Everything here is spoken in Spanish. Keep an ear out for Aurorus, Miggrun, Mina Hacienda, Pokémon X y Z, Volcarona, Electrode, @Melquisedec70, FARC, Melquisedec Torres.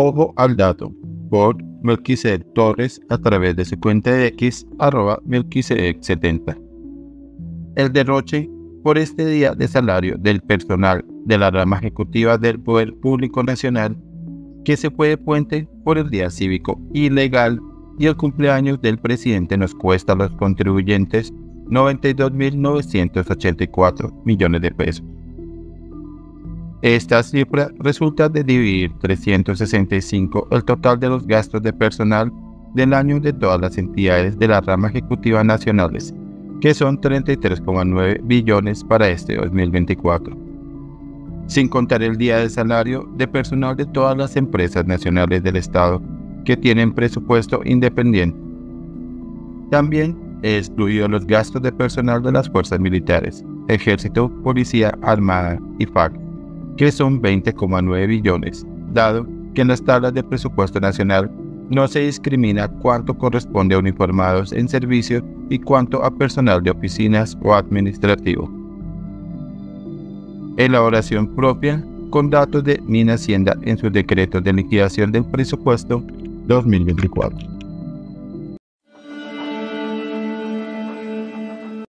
Ojo al dato, por Melquisedec Torres a través de su cuenta de X @Melquisedec70. El derroche por este día de salario del personal de la rama ejecutiva del Poder Público Nacional, que se fue de puente por el día cívico ilegal y el cumpleaños del presidente, nos cuesta a los contribuyentes 92.984 millones de pesos. Esta cifra resulta de dividir 365 el total de los gastos de personal del año de todas las entidades de la rama ejecutiva nacionales, que son 33,9 billones para este 2024, sin contar el día de salario de personal de todas las empresas nacionales del Estado que tienen presupuesto independiente. También he excluido los gastos de personal de las fuerzas militares, ejército, policía, armada y FARC, que son 20,9 billones, dado que en las tablas de presupuesto nacional no se discrimina cuánto corresponde a uniformados en servicio y cuánto a personal de oficinas o administrativo. Elaboración propia con datos de Mina Hacienda en sus decretos de liquidación del presupuesto 2024.